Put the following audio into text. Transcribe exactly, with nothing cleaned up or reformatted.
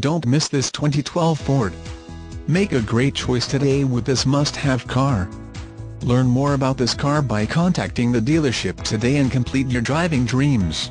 Don't miss this twenty twelve Ford. Make a great choice today with this must-have car. Learn more about this car by contacting the dealership today and complete your driving dreams.